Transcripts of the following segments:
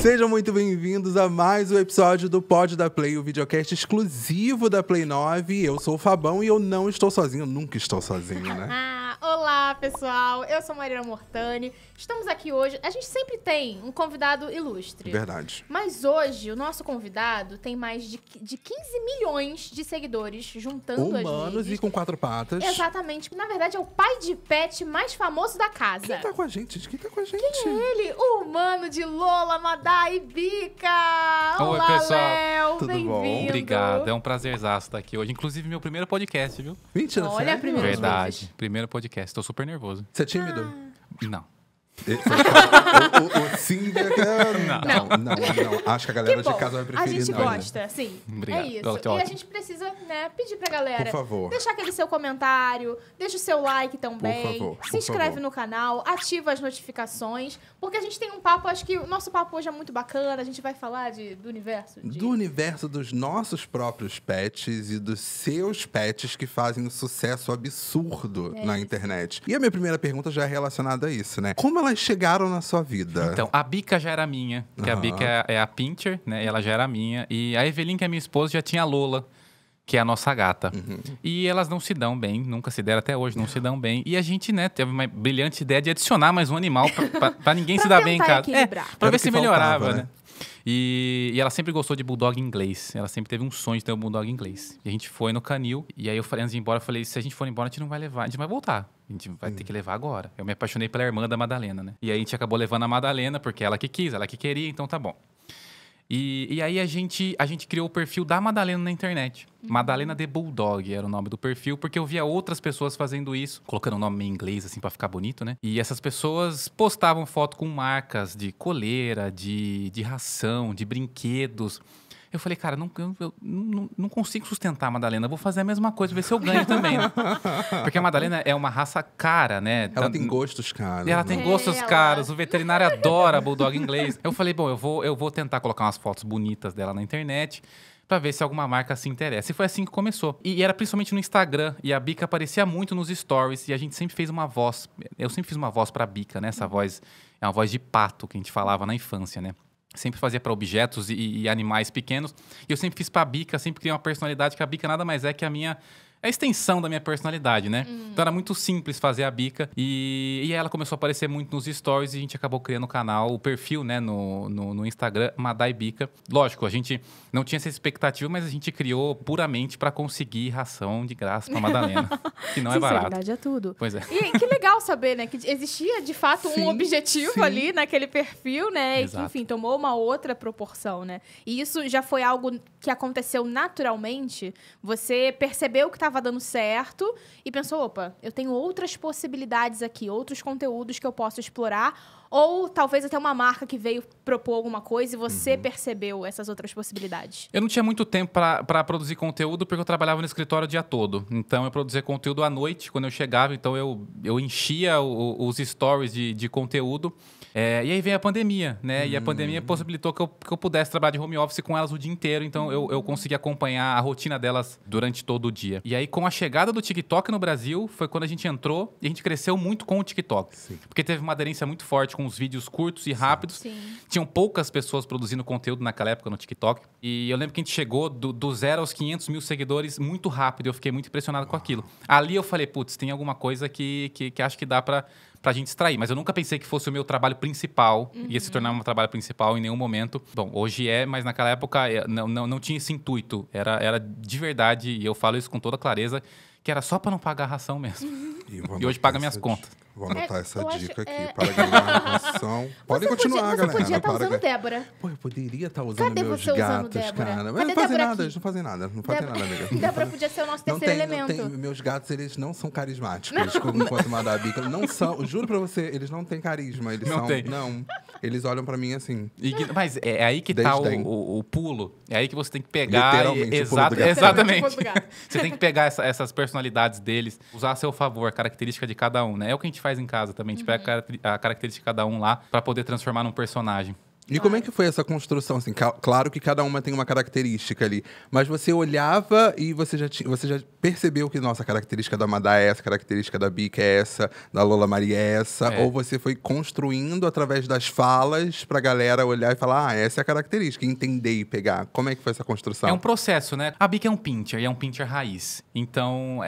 Sejam muito bem-vindos a mais um episódio do Pod da Play, o videocast exclusivo da Play 9. Eu sou o Fabão e eu não estou sozinho, nunca estou sozinho, né? Olá, pessoal! Eu sou Mariana Mortani. Estamos aqui hoje. A gente sempre tem um convidado ilustre. Verdade. Mas hoje, o nosso convidado tem mais de 15 milhões de seguidores, juntando as mídias. Humanos e com 4 patas. Exatamente. Na verdade, é o pai de pet mais famoso da casa. Quem tá com a gente? Quem é ele? O humano de Lola, Madá e Bica! Olá, oi, pessoal! Léo. Tudo bom? Obrigado. É um prazerzaço estar aqui hoje. Inclusive, meu primeiro podcast, viu? Mentira, olha, sério? Verdade. Primeiro podcast. Estou super nervoso. Você é tímido? Não. Sim, não. Acho que a galera de casa vai preferir. A gente gosta, sim. Obrigado. É isso. E a gente precisa, né, pedir pra galera, por favor, deixar aquele seu comentário, deixa o seu like também, por favor, se inscreve no canal, ativa as notificações, porque a gente tem um papo, acho que o nosso papo hoje é muito bacana, a gente vai falar do universo. Do universo dos nossos próprios pets e dos seus pets que fazem um sucesso absurdo na internet. E a minha primeira pergunta já é relacionada a isso, né? Como ela chegaram na sua vida? Então, a Bica já era minha, porque a Bica é a pincher, né? Ela já era minha. E a Evelyn, que é minha esposa, já tinha a Lola, que é a nossa gata. E elas não se dão bem, nunca se deram até hoje, não se dão bem. E a gente, né, teve uma brilhante ideia de adicionar mais um animal pra ninguém pra se dar bem em casa. Pra ver se melhorava, né? E ela sempre gostou de bulldog inglês. Ela sempre teve um sonho de ter um bulldog inglês. E a gente foi no canil. E aí, eu falei, antes de ir embora, eu falei, se a gente for embora, a gente não vai levar. A gente vai voltar. A gente vai ter que levar agora. Eu me apaixonei pela irmã da Madalena, né? E aí, a gente acabou levando a Madalena, porque ela que quis, ela que queria. Então, tá bom. E aí, a gente criou o perfil da Madalena na internet. Madalena The Bulldog era o nome do perfil, porque eu via outras pessoas fazendo isso, colocando o nome em inglês, assim, pra ficar bonito, né? E essas pessoas postavam foto com marcas de coleira, de ração, de brinquedos. Eu falei, cara, eu não consigo sustentar a Madalena. Eu vou fazer a mesma coisa, ver se eu ganho também, né? Porque a Madalena é uma raça cara, né? Ela tem gostos caros. Ela tem gostos caros. O veterinário adora bulldog inglês. Eu falei, bom, eu vou tentar colocar umas fotos bonitas dela na internet pra ver se alguma marca se interessa. E foi assim que começou. E era principalmente no Instagram. E a Bica aparecia muito nos stories. E a gente sempre fez uma voz. Eu sempre fiz uma voz pra Bica, né? Essa voz é uma voz de pato que a gente falava na infância, né? Sempre fazia para objetos e animais pequenos. E eu sempre fiz para a Bica, sempre criei uma personalidade que a Bica nada mais é que a extensão da minha personalidade, né? Então era muito simples fazer a Bica. E ela começou a aparecer muito nos stories e a gente acabou criando o canal, o perfil, né? No Instagram, Madai Bica. Lógico, a gente não tinha essa expectativa, mas a gente criou puramente pra conseguir ração de graça pra Madalena. Que não é barato. Sinceridade é tudo. Pois é. E que legal saber, né? Que existia, de fato, um objetivo ali naquele perfil, né? Exato. E que, enfim, tomou uma outra proporção, né? E isso já foi algo que aconteceu naturalmente? Você percebeu que tava dando certo e pensou, opa, eu tenho outras possibilidades aqui, outros conteúdos que eu posso explorar, ou talvez até uma marca que veio propor alguma coisa e você percebeu essas outras possibilidades? Eu não tinha muito tempo para produzir conteúdo, porque eu trabalhava no escritório o dia todo. Então, eu produzia conteúdo à noite, quando eu chegava. Então, eu enchia os stories de conteúdo. E aí veio a pandemia, né? E a pandemia possibilitou que eu pudesse trabalhar de home office com elas o dia inteiro. Então, eu consegui acompanhar a rotina delas durante todo o dia. E aí, com a chegada do TikTok no Brasil, foi quando a gente entrou e a gente cresceu muito com o TikTok. Sim. Porque teve uma aderência muito forte com os vídeos curtos e rápidos. Sim. Tinham poucas pessoas produzindo conteúdo naquela época no TikTok. E eu lembro que a gente chegou do 0 aos 500 mil seguidores muito rápido. Eu fiquei muito impressionado com aquilo. Ali eu falei, putz, tem alguma coisa que acho que dá pra gente extrair. Mas eu nunca pensei que fosse o meu trabalho principal, ia se tornar um trabalho principal em nenhum momento. Bom, hoje é, mas naquela época não tinha esse intuito. Era de verdade, e eu falo isso com toda clareza, que era só pra não pagar a ração mesmo. E hoje paga minhas contas. Vou anotar essa dica aqui, para ganhar uma ração. Pode continuar, galera. Você podia estar usando Débora. Pô, eu poderia estar usando meus gatos, cara. Mas não fazem nada, eles não fazem nada. Não fazem nada, amiga. Débora podia ser o nosso terceiro elemento. Meus gatos, eles não são carismáticos, enquanto uma da Bica. Não são, juro pra você, eles não têm carisma. Eles não têm. Não, eles olham pra mim assim. Mas é aí que tá o pulo. É aí que você tem que pegar. Literalmente, exatamente. Você tem que pegar essas personalidades deles, usar a seu favor, a característica de cada um, né? É o que a gente faz em casa também. A gente pega a característica de cada um lá pra poder transformar num personagem. E como é que foi essa construção? Assim, claro que cada uma tem uma característica ali, mas você olhava e você já percebeu que, nossa, a característica da Madá é essa, a característica da Bica é essa, da Lola Maria é essa, ou você foi construindo através das falas pra galera olhar e falar, ah, essa é a característica, entender e pegar. Como é que foi essa construção? É um processo, né? A Bica é um pincher, e é um pincher raiz. Então,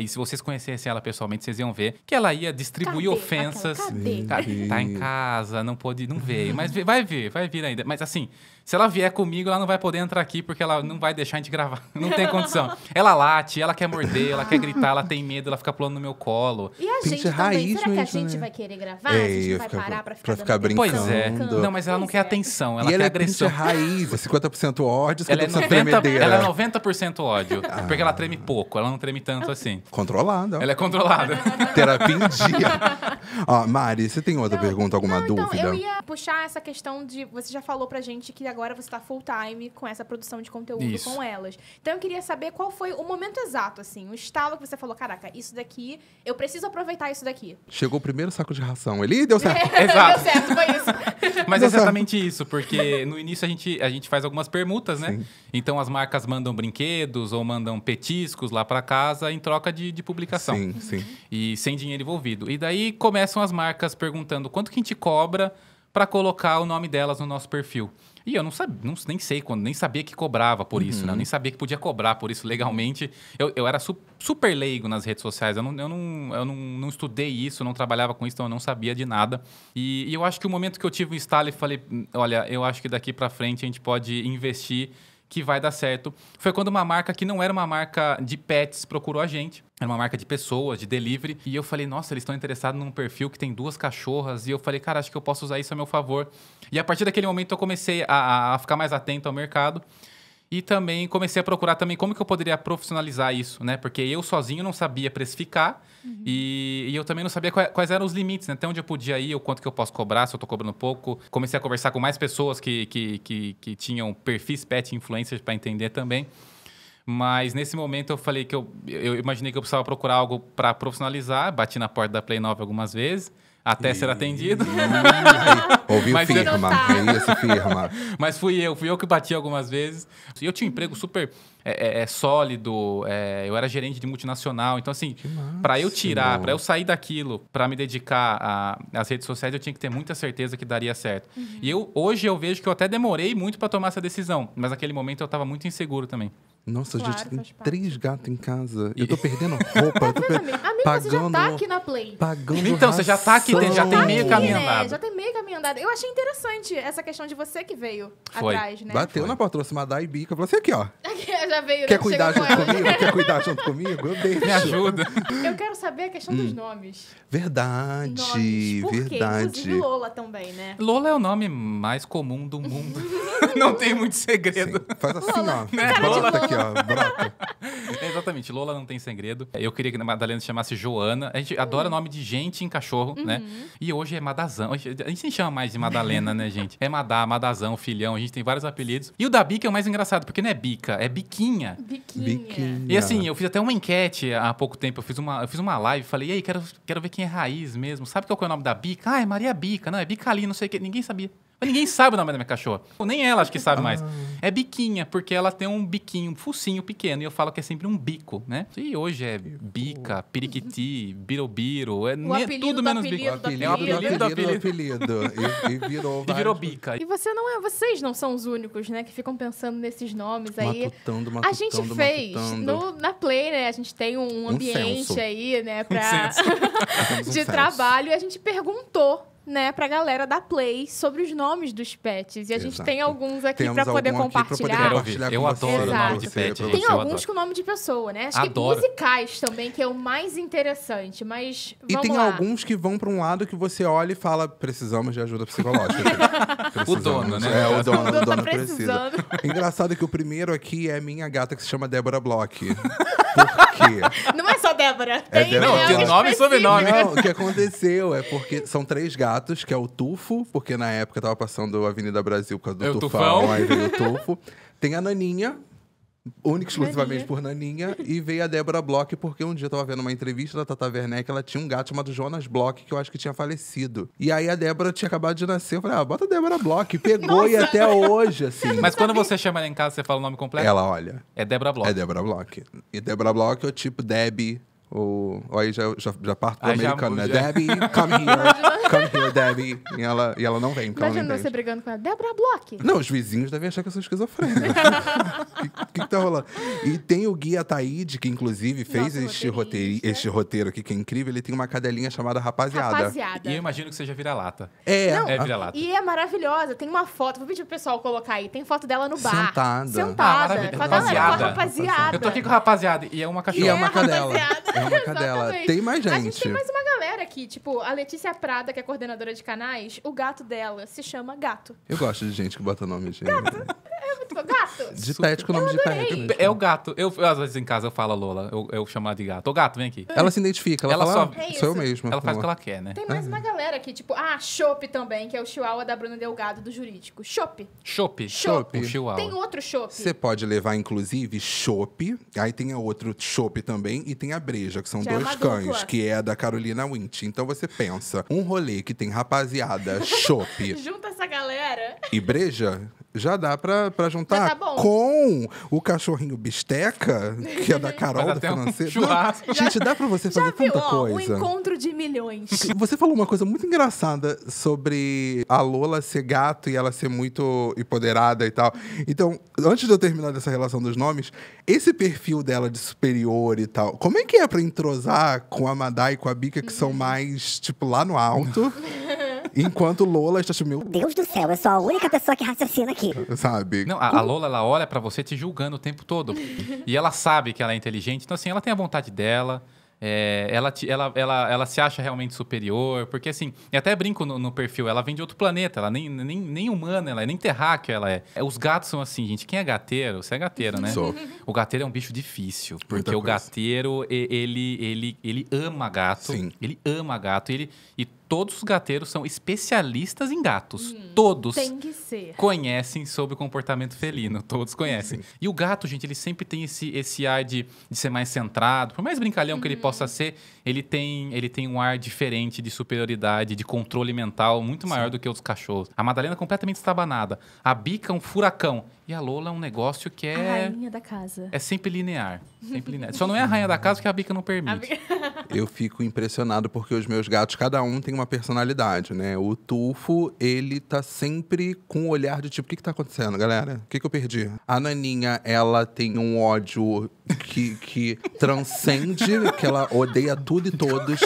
e se vocês conhecessem ela pessoalmente, vocês iam ver que ela ia distribuir ofensas. Cadê? Tá em casa, não pode, não veio, mas vai ver. Vai vir ainda. Mas assim, se ela vier comigo, ela não vai poder entrar aqui, porque ela não vai deixar a gente gravar. Não tem condição. Ela late, ela quer morder, ela quer gritar, ela tem medo, ela fica pulando no meu colo. E a gente também. Será que a gente vai querer gravar? A gente vai parar pra ficar brincando. Pois é. Não, mas ela não quer atenção, ela quer agressão. Ela é raiz, 50% ódio, 50% tremedeira. Ela é 90% ódio, porque ela treme pouco, ela não treme tanto assim. Controlada. Ela é controlada. Terapia em dia. Ó, Mari, você tem outra pergunta, alguma dúvida? Então, eu ia puxar essa questão de... Você já falou pra gente que agora você tá full time com essa produção de conteúdo com elas. Então eu queria saber qual foi o momento exato, assim, o estalo que você falou, caraca, isso daqui, eu preciso aproveitar isso daqui. Chegou o primeiro saco de ração ali, deu certo. Exato. Deu certo, foi isso. Mas é exatamente isso, porque no início a gente faz algumas permutas, né? Sim. Então as marcas mandam brinquedos ou mandam petiscos lá pra casa em troca de publicação. Sim, sim. E sem dinheiro envolvido. E daí começam as marcas perguntando quanto que a gente cobra pra colocar o nome delas no nosso perfil. E eu não sabia, nem sabia que cobrava por isso, né? Eu nem sabia que podia cobrar por isso legalmente. Eu era super leigo nas redes sociais, eu não estudei isso, não trabalhava com isso, então eu não sabia de nada. E eu acho que o momento que eu tive o estalo e falei, olha, eu acho que daqui pra frente a gente pode investir que vai dar certo, foi quando uma marca que não era uma marca de pets procurou a gente. Era uma marca de pessoas, de delivery. E eu falei, nossa, eles estão interessados num perfil que tem 2 cachorras. E eu falei, cara, acho que eu posso usar isso a meu favor. E a partir daquele momento eu comecei a ficar mais atento ao mercado. E também comecei a procurar também como que eu poderia profissionalizar isso, né? Porque eu sozinho não sabia precificar e eu também não sabia quais eram os limites, né? Até onde eu podia ir, o quanto que eu posso cobrar, se eu tô cobrando pouco. Comecei a conversar com mais pessoas que tinham perfis pet influencers para entender também. Mas nesse momento eu falei que eu imaginei que eu precisava procurar algo para profissionalizar. Bati na porta da Play 9 algumas vezes. Até ser atendido. Ouviu firma. Mas fui eu que bati algumas vezes. E eu tinha um emprego super sólido, eu era gerente de multinacional. Então, assim, para eu tirar, para eu sair daquilo, para me dedicar às redes sociais, eu tinha que ter muita certeza que daria certo. E hoje eu vejo que eu até demorei muito para tomar essa decisão. Mas naquele momento eu estava muito inseguro também. Nossa, claro, gente, tem 3 gatos em casa. Eu tô perdendo roupa. Amigo, você já tá aqui na Play. Então, você já tá aqui, já tem meio caminho andado. Já tem meio caminho andado. Eu achei interessante essa questão de você que veio atrás, né? Bateu na porta, trouxe Madá e Bica. Falou assim, aqui, ó. Já veio, quer cuidar junto comigo? Quer cuidar junto comigo? Eu deixo. Me ajuda. Eu quero saber a questão dos nomes. Verdade, verdade. Inclusive Lola também, né? Lola é o nome mais comum do mundo. Não tem muito segredo. Sim. Faz assim, Lola, ó. Né? Brota aqui, ó. Brota. Exatamente. Lola não tem segredo. Eu queria que a Madalena se chamasse Joana. A gente adora nome de gente em cachorro, né? E hoje é Madazão. A gente nem chama mais de Madalena, né, gente? É Madá, Madazão, Filhão. A gente tem vários apelidos. E o da Bica é o mais engraçado, porque não é Bica, é Biquinha. Biquinha. E assim, eu fiz até uma enquete há pouco tempo. Eu fiz uma live e falei, e aí, quero ver quem é raiz mesmo. Sabe qual é o nome da Bica? Ah, é Maria Bica. Não, é Bica ali, não sei o que. Ninguém sabia. Ninguém sabe o nome da minha cachorra. Nem ela acho que sabe mais. É Biquinha, porque ela tem um biquinho, um focinho pequeno. E eu falo que é sempre um bico, né? E hoje é Bica, Piriquiti, Birobiro. É tudo menos Bica. É um apelido do apelido. E virou Bica. E vocês não são os únicos, né? Que ficam pensando nesses nomes aí. A gente fez na Play, né? A gente tem um ambiente aí, né? De trabalho. E a gente perguntou, né, pra galera da Play sobre os nomes dos pets. E a gente tem alguns aqui pra poder compartilhar. Eu adoro o nome de pet. Tem alguns com o nome de pessoa, né? Acho que musicais também, que é o mais interessante, mas vamos lá. E tem alguns que vão pra um lado que você olha e fala, precisamos de ajuda psicológica. O dono, né? É, o dono precisa. Engraçado que o primeiro aqui é minha gata, que se chama Débora Bloch. Porque... Não é só Débora. Tem nome e sobrenome. Não, o que aconteceu é porque são 3 gatos, que é o Tufo, porque na época tava passando a Avenida Brasil por causa do Tufão. Aí veio o Tufo. Tem a Naninha, única e exclusivamente por Naninha. E veio a Débora Bloch, porque um dia eu tava vendo uma entrevista da Tata Werneck, ela tinha um gato chamado Jonas Bloch, que eu acho que tinha falecido. E aí a Débora tinha acabado de nascer, eu falei, ah, bota a Débora Bloch. Pegou. Nossa. E até hoje, assim. Mas quando você chama ela em casa, você fala o nome completo? Ela olha. É Débora Bloch. É Débora Bloch. E Débora Bloch é o tipo Debbie. Ou aí já parto do americano, né? Debbie, come here, Debbie. E ela não vem, porque imagina você brigando com ela. Débora Bloch. Não, os vizinhos devem achar que eu sou esquizofrênica. O que tá rolando? E tem o Gui Ataíde, que inclusive fez este roteiro aqui, que é incrível. Ele tem uma cadelinha chamada Rapaziada. E eu imagino que seja vira-lata. É vira-lata. E é maravilhosa. Tem uma foto, vou pedir pro pessoal colocar aí. Tem foto dela no bar. Sentada. Rapaziada. Eu tô aqui com Rapaziada. E é uma cachorra. E é uma cadela. Uma cadela. Tem mais gente. A gente tem mais uma galera aqui. Tipo, a Letícia Prada, que é coordenadora de canais, o gato dela se chama Gato. Eu gosto de gente que bota nome de... Gato. É muito gato. Ditético, o nome de pet. É o gato. Eu, às vezes em casa eu falo a Lola, eu chamo ela de gato. Ô, gato, vem aqui. Ela se identifica. Ela fala, só... Sou eu mesma. Ela faz o que ela quer, né? Tem mais uma galera aqui. Tipo, Chopp também, que é o chihuahua da Bruna Delgado do Jurídico. Chopp. O chihuahua. Tem outro Chopp. Você pode levar, inclusive, Chopp. Aí tem outro Chopp também e tem a Breja, que são dois cães, que é a da Carolina Winch. Então você pensa, um rolê que tem Rapaziada, Chopp... Junta essa galera! E Breja, já dá pra juntar, tá bom, com o cachorrinho Bisteca, que é da Carol, da Financeira. Não, gente, dá pra você fazer tanta coisa. Um encontro de milhões. Você falou uma coisa muito engraçada sobre a Lola ser gato e ela ser muito empoderada e tal. Então, antes de eu terminar dessa relação dos nomes, esse perfil dela de superior e tal, como é que é pra entrosar com a Madá e com a Bica, que são mais, tipo, lá no alto? Enquanto Lola está tipo, meu Deus do céu, eu sou a única pessoa que raciocina aqui. Sabe? Não, a Lola, ela olha pra você te julgando o tempo todo. E ela sabe que ela é inteligente. Então, assim, ela tem a vontade dela. Ela se acha realmente superior. Porque, assim, eu até brinco no perfil. Ela vem de outro planeta. Ela nem humana, ela é, nem terráquea ela é. Os gatos são assim, gente. Quem é gateiro? Você é gateiro, né? Sou. O gateiro é um bicho difícil. Porque o gateiro, ele ama gato. Sim. Ele ama gato. E todos os gateiros são especialistas em gatos. Todos tem que ser. Conhecem sobre o comportamento felino. Todos conhecem. Sim. E o gato, gente, ele sempre tem esse ar de ser mais centrado. Por mais brincalhão que ele possa ser, ele tem um ar diferente de superioridade, de controle mental, muito maior do que os cachorros. A Madalena completamente estabanada. A Bica um furacão. E a Lola é um negócio que é... A rainha da casa. É sempre linear. Sempre linear. Só não é a rainha da casa que a Bica não permite. Eu fico impressionado porque os meus gatos, cada um tem uma personalidade, né? O Tufo, ele tá sempre com um olhar de tipo, o que tá acontecendo, galera? O que eu perdi? A Naninha, ela tem um ódio que transcende, que ela odeia tudo e todos. Difícil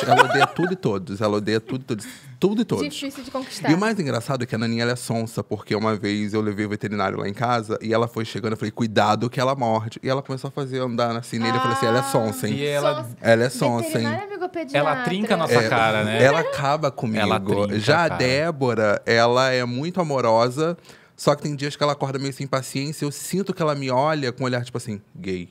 de conquistar. E o mais engraçado é que a Naninha, ela é sonsa, porque uma vez eu levei o veterinário lá em casa e ela foi chegando, eu falei, cuidado que ela morde. E ela começou a fazer andar assim nele, eu falei assim, ela é sonsa, hein? E ela é sonsa, hein? Ela trinca a nossa cara, né? Ela acaba comigo. Ela trinca, já a Débora, ela é muito amorosa. Só que tem dias que ela acorda meio sem paciência. Eu sinto que ela me olha com um olhar, tipo assim, gay.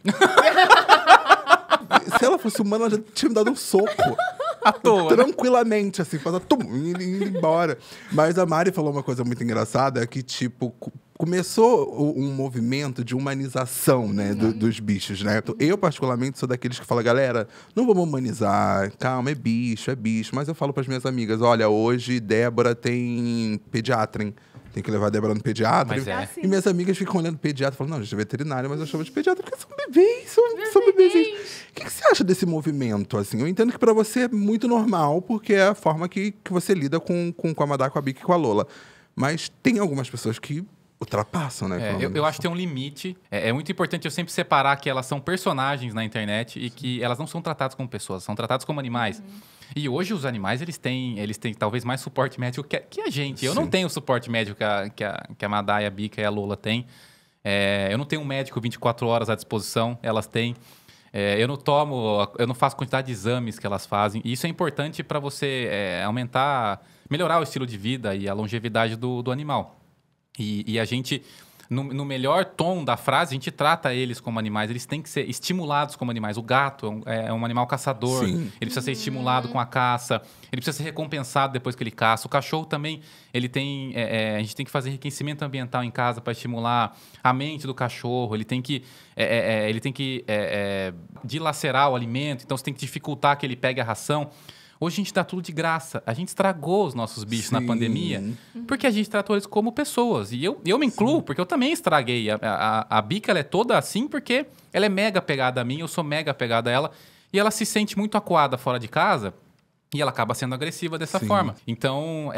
Se ela fosse humana, ela já tinha me dado um soco. À toa. Tranquilamente, assim, fazendo tum, indo embora. Mas a Mari falou uma coisa muito engraçada, que tipo... Começou um movimento de humanização, né, dos bichos, né? Eu, particularmente, sou daqueles que falam, galera, não vamos humanizar, calma, é bicho. Mas eu falo para as minhas amigas, olha, hoje Débora tem pediatra, hein? Tem que levar a Débora no pediatra. E minhas amigas ficam olhando pediatra e falam, não, gente, é veterinária, mas eu chamo de pediatra porque são bebês, são bebezinhos. O que você acha desse movimento, assim? Eu entendo que para você é muito normal, porque é a forma que você lida com a Madá, com a Bica e com a Lola. Mas tem algumas pessoas que... ultrapassam, né? Eu acho que tem um limite. É muito importante eu sempre separar que elas são personagens na internet e que elas não são tratadas como pessoas, são tratadas como animais. E hoje os animais, eles têm talvez mais suporte médico que a gente. Eu não tenho o suporte médico que a Madá, a Bica e a Lola têm. Eu não tenho um médico 24 horas à disposição, elas têm. Eu não faço quantidade de exames que elas fazem. E isso é importante para você melhorar o estilo de vida e a longevidade do animal. E a gente no melhor tom da frase, a gente trata eles como animais. Eles têm que ser estimulados como animais. O gato é um animal caçador. Sim. Ele precisa ser estimulado com a caça. Ele precisa ser recompensado depois que ele caça. O cachorro também, ele tem... a gente tem que fazer enriquecimento ambiental em casa para estimular a mente do cachorro. Ele tem que... dilacerar o alimento. Então, você tem que dificultar que ele pegue a ração. Hoje a gente dá tudo de graça. A gente estragou os nossos bichos, sim, na pandemia, porque a gente tratou eles como pessoas. E eu me incluo, sim, porque eu também estraguei. A Bica, ela é toda assim porque ela é mega pegada a mim, eu sou mega pegada a ela. E ela se sente muito acuada fora de casa e ela acaba sendo agressiva dessa, sim, forma. Então,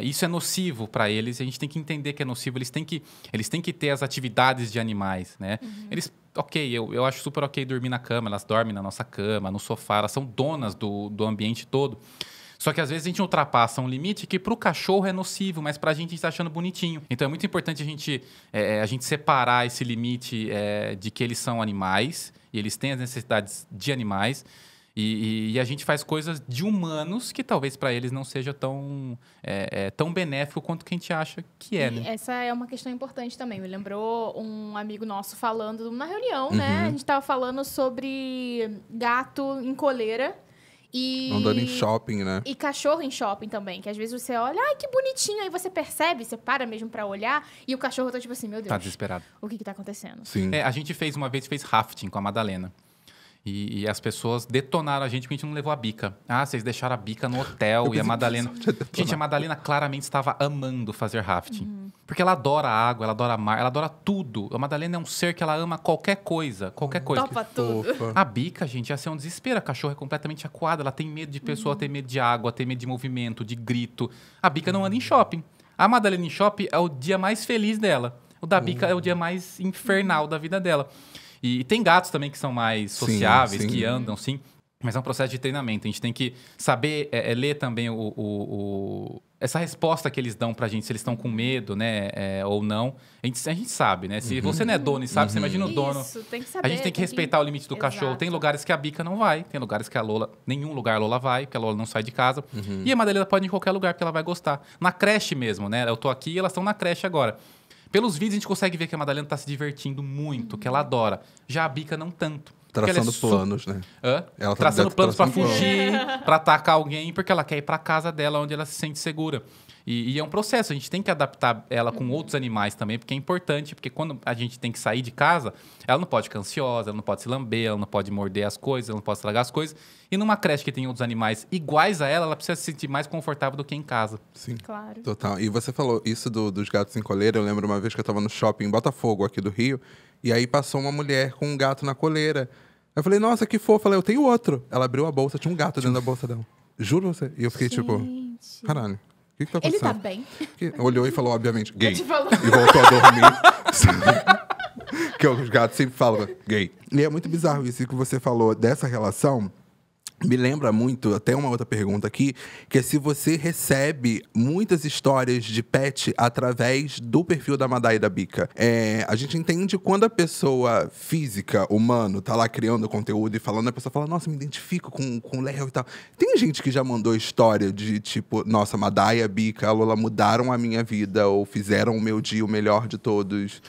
isso é nocivo para eles. A gente tem que entender que é nocivo. Eles têm que ter as atividades de animais, né? Uhum. Eles... Ok, eu acho super ok dormir na cama. Elas dormem na nossa cama, no sofá. Elas são donas do ambiente todo. Só que às vezes a gente ultrapassa um limite que para o cachorro é nocivo, mas para a gente tá achando bonitinho. Então é muito importante a gente separar esse limite de que eles são animais e eles têm as necessidades de animais. E a gente faz coisas de humanos que talvez para eles não seja tão benéfico quanto que a gente acha que é, né? Essa é uma questão importante também. Me lembrou um amigo nosso falando na reunião, uhum, né? A gente tava falando sobre gato em coleira. Andando em shopping, né? E cachorro em shopping também. Que às vezes você olha, ai, que bonitinho. Aí você percebe, você para mesmo pra olhar. E o cachorro tá tipo assim, meu Deus. Tá desesperado. O que tá acontecendo? Sim. A gente fez uma vez, rafting com a Madalena. E as pessoas detonaram a gente porque a gente não levou a Bica. Ah, vocês deixaram a Bica no hotel. E a Madalena... Gente, a Madalena claramente estava amando fazer rafting. Uhum. Porque ela adora água, ela adora mar, ela adora tudo. A Madalena é um ser que ela ama qualquer coisa. Qualquer coisa. Topa tudo. A Bica, gente, ia ser um desespero. A cachorra é completamente acuada. Ela tem medo de pessoa, uhum, tem medo de água, tem medo de movimento, de grito. A Bica, uhum, não anda em shopping. A Madalena em shopping é o dia mais feliz dela. O da Bica, uhum, é o dia mais infernal, uhum, da vida dela. E tem gatos também que são mais sociáveis, sim, sim, que andam, sim. Mas é um processo de treinamento. A gente tem que saber ler também essa resposta que eles dão pra gente, se eles estão com medo, né, ou não. A gente sabe, né? Se, uhum, você não é dono e sabe, uhum, você imagina o dono. Isso, tem que saber. A gente tem que respeitar o limite do, exato, cachorro. Tem lugares que a Bica não vai, tem lugares que a Lola... Nenhum lugar a Lola vai, porque a Lola não sai de casa. Uhum. E a Madalena pode ir em qualquer lugar, porque ela vai gostar. Na creche mesmo, né? Eu tô aqui e elas estão na creche agora. Pelos vídeos, a gente consegue ver que a Madalena tá se divertindo muito, que ela adora. Já a Bica, não tanto. Traçando planos, né? Hã? Ela tá traçando planos pra fugir, pra atacar alguém, porque ela quer ir pra casa dela, onde ela se sente segura. E é um processo. A gente tem que adaptar ela com outros animais também, porque é importante. Porque quando a gente tem que sair de casa, ela não pode ficar ansiosa, ela não pode se lamber, ela não pode morder as coisas, ela não pode estragar as coisas. E numa creche que tem outros animais iguais a ela, ela precisa se sentir mais confortável do que em casa. Sim, claro. Total. E você falou isso dos gatos em coleira. Eu lembro uma vez que eu tava no shopping em Botafogo, aqui do Rio, e aí passou uma mulher com um gato na coleira. Eu falei, nossa, que fofa. Eu falei, eu tenho outro. Ela abriu a bolsa, tinha um gato dentro da bolsa dela. Juro você. E eu fiquei, tipo, caralho. Que tá, ele tá bem. Que olhou e falou, obviamente, gay. E voltou a dormir. Que os gatos sempre falam, gay. E é muito bizarro isso que você falou dessa relação. Me lembra muito, até uma outra pergunta aqui, que é se você recebe muitas histórias de pet através do perfil da Madá e da Bica. A gente entende quando a pessoa física, humano, tá lá criando conteúdo e falando, a pessoa fala, nossa, me identifico com o Léo e tal. Tem gente que já mandou história de tipo, nossa, Madá e a Bica, a Lola mudaram a minha vida ou fizeram o meu dia o melhor de todos.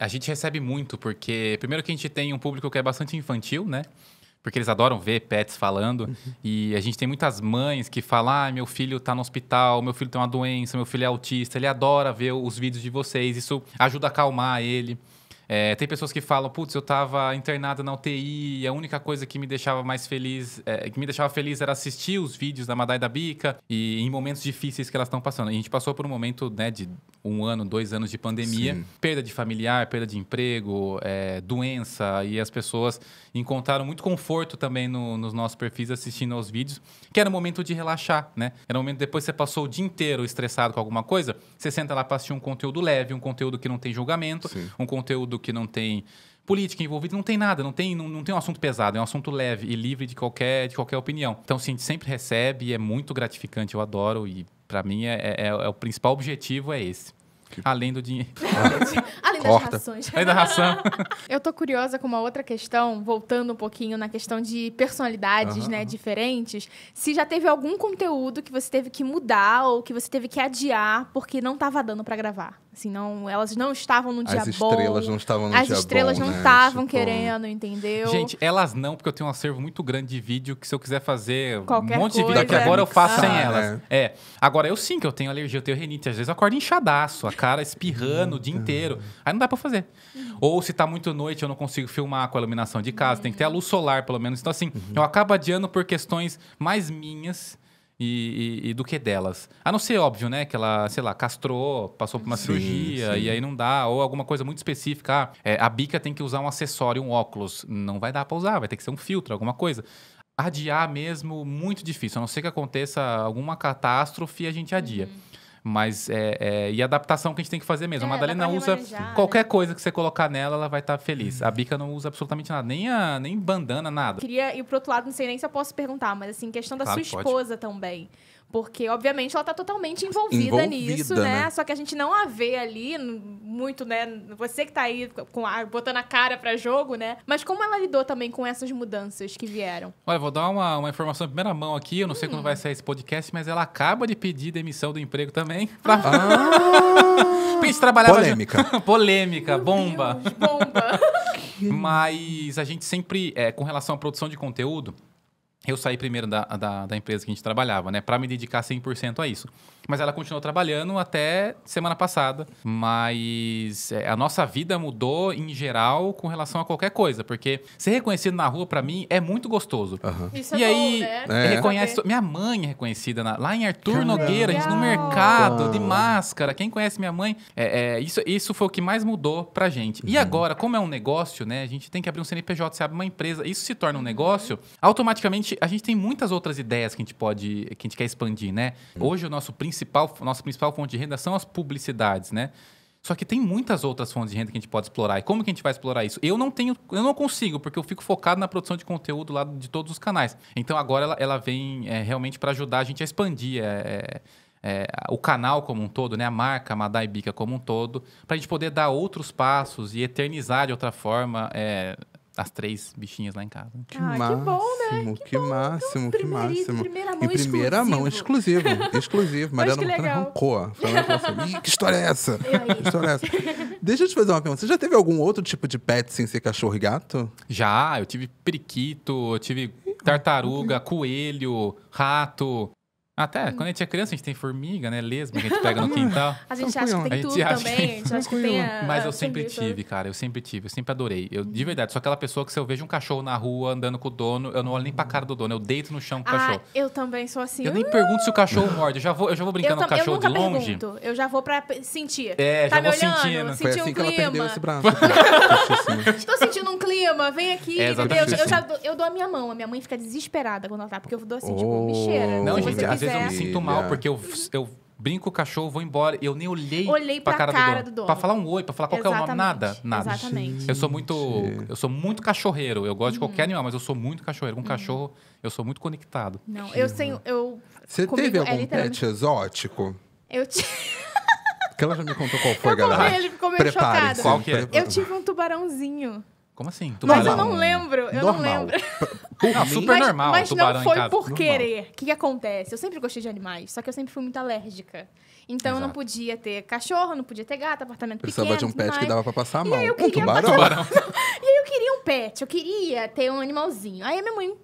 A gente recebe muito, porque primeiro que a gente tem um público que é bastante infantil, né? Porque eles adoram ver pets falando. Uhum. E a gente tem muitas mães que falam, ah, meu filho tá no hospital, meu filho tem uma doença, meu filho é autista. Ele adora ver os vídeos de vocês, isso ajuda a acalmar ele. Tem pessoas que falam, putz, eu tava internada na UTI e a única coisa que me deixava mais feliz, era assistir os vídeos da Madá e da Bica e em momentos difíceis que elas estão passando. A gente passou por um momento, né, de 1 ano, 2 anos de pandemia, sim, perda de familiar, perda de emprego, doença, e as pessoas encontraram muito conforto também nos nossos perfis assistindo aos vídeos, que era um momento de relaxar, né? Era um momento depois que você passou o dia inteiro estressado com alguma coisa, você senta lá pra assistir um conteúdo leve, um conteúdo que não tem julgamento, sim, um conteúdo que não tem política envolvida, não tem nada, não tem um assunto pesado, é um assunto leve e livre de qualquer opinião. Então, sim, a gente sempre recebe e é muito gratificante, eu adoro, e pra mim é o principal objetivo é esse. Além do dinheiro. Além das rações. Além da ração. Eu tô curiosa com uma outra questão, voltando um pouquinho na questão de personalidades, né, diferentes. Se já teve algum conteúdo que você teve que mudar ou que você teve que adiar porque não tava dando pra gravar. Assim, não, elas não estavam no dia bom. As estrelas não estavam no dia bom. As estrelas não estavam querendo, entendeu? Gente, elas não, porque eu tenho um acervo muito grande de vídeo que se eu quiser fazer qualquer um monte de vídeo que agora eu faço sem elas. É. Agora, eu sim que eu tenho alergia, eu tenho renite. Às vezes eu acordo inchadaço, a cara espirrando o dia inteiro. Aí não dá pra fazer. Ou se tá muito noite, eu não consigo filmar com a iluminação de casa. Tem que ter a luz solar, pelo menos. Então, assim, eu acabo adiando por questões mais minhas... E do que delas. A não ser óbvio, né? Que ela, sei lá, castrou, passou por uma cirurgia e aí não dá. Ou alguma coisa muito específica. Ah, a Bica tem que usar um acessório, um óculos. Não vai dar pra usar, vai ter que ser um filtro, alguma coisa. Adiar mesmo, muito difícil. A não ser que aconteça alguma catástrofe, a gente adia. Mas e a adaptação que a gente tem que fazer mesmo. A Madalena usa qualquer coisa que você colocar nela, ela vai estar feliz. A Bica não usa absolutamente nada, nem bandana, nada. Queria ir pro outro lado, não sei nem se eu posso perguntar, mas assim, questão da sua esposa também. Porque, obviamente, ela tá totalmente envolvida nisso, né? Só que a gente não a vê ali muito, né? Você que tá aí botando a cara pra jogo, né? Mas como ela lidou também com essas mudanças que vieram? Olha, vou dar uma informação em primeira mão aqui. Eu não sei quando vai sair esse podcast, mas ela acaba de pedir demissão do emprego também. Pra... Porque a gente trabalhava... Polêmica. Polêmica, bomba. Deus, bomba. Mas a gente sempre, com relação à produção de conteúdo... Eu saí primeiro da empresa que a gente trabalhava, né? Pra me dedicar 100% a isso. Mas ela continuou trabalhando até semana passada. Mas a nossa vida mudou, em geral, com relação a qualquer coisa. Porque ser reconhecido na rua, pra mim, é muito gostoso. Uhum. Isso e é aí, bom, né? Reconhece... Minha mãe é reconhecida lá em Arthur Nogueira, a gente no mercado, de máscara. Quem conhece minha mãe... Isso foi o que mais mudou pra gente. E agora, como é um negócio, né? A gente tem que abrir um CNPJ, você abre uma empresa. Isso se torna um negócio, automaticamente... A gente tem muitas outras ideias que a gente quer expandir, né? Hoje, nossa principal fonte de renda são as publicidades, né? Só que tem muitas outras fontes de renda que a gente pode explorar. E como que a gente vai explorar isso? Eu não consigo, porque eu fico focado na produção de conteúdo lá de todos os canais. Então, agora ela vem realmente para ajudar a gente a expandir o canal como um todo, né? A marca, a Madá e Bica como um todo, para a gente poder dar outros passos e eternizar de outra forma... As três bichinhas lá em casa. Que bom, né? Que máximo. Primeira mão, exclusivo. Exclusivo. Mariana Mortani arrancou. Falando assim, que história é essa? Que história é essa? Deixa eu te fazer uma pergunta. Você já teve algum outro tipo de pet sem ser cachorro e gato? Já. Eu tive periquito, eu tive tartaruga, coelho, rato... Até quando a gente é criança, a gente tem formiga, né? Lesma que a gente pega no quintal. A gente acha que tem tudo também. Mas eu sempre tive, cara. Eu sempre adorei. De verdade, sou aquela pessoa que se eu vejo um cachorro na rua andando com o dono, eu não olho nem pra cara do dono. Eu deito no chão com o cachorro. Eu também sou assim. Eu nem pergunto se o cachorro morde. Eu já vou brincando com o cachorro de longe. Eu já vou pra sentir. Tá me olhando? Foi assim que ela perdeu esse braço. Estou sentindo um clima. Vem aqui. Eu dou a minha mão. A minha mãe fica desesperada quando ela tá, porque eu dou assim, tipo, me cheira. Não, gente, às vezes eu me sinto mal, porque eu brinco com o cachorro, vou embora, eu nem olhei pra cara do dono. Pra falar um oi, pra falar qualquer nome, nada. Exatamente. Eu sou muito cachorreiro, eu gosto de qualquer animal, mas eu sou muito cachorreiro. Com cachorro, eu sou muito conectado. Você teve algum pet exótico? Eu tive... Porque ela já me contou qual foi, galera. Ele ficou meio chocado. Qual que é? Eu tive um tubarãozinho. Como assim? Tubarão? Mas eu não lembro, eu não lembro. Não, super normal. Mas não foi por querer. O que acontece? Eu sempre gostei de animais, só que eu sempre fui muito alérgica. Então eu não podia ter cachorro, não podia ter gato, apartamento pequeno. Precisava de um pet que dava pra passar a mão. Um tubarão? E aí eu queria um pet, eu queria ter um animalzinho. Aí a minha mãe,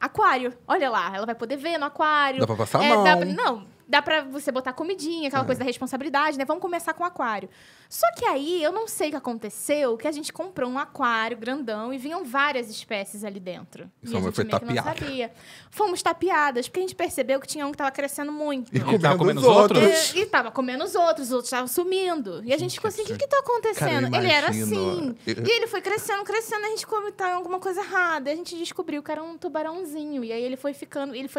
aquário, olha lá, ela vai poder ver no aquário. Dá pra passar a mão. Dá pra você botar comidinha, aquela coisa da responsabilidade, né? Vamos começar com o aquário. Só que aí, eu não sei o que aconteceu, que a gente comprou um aquário grandão e vinham várias espécies ali dentro. Isso foi tapeada. Fomos tapeadas, porque a gente percebeu que tinha um que tava crescendo muito. E tava comendo os outros? E tava comendo os outros estavam sumindo. E a gente ficou assim, o que tá acontecendo? Cara, ele era assim. E ele foi crescendo, a gente cometeu alguma coisa errada. E a gente descobriu que era um tubarãozinho. E aí ele foi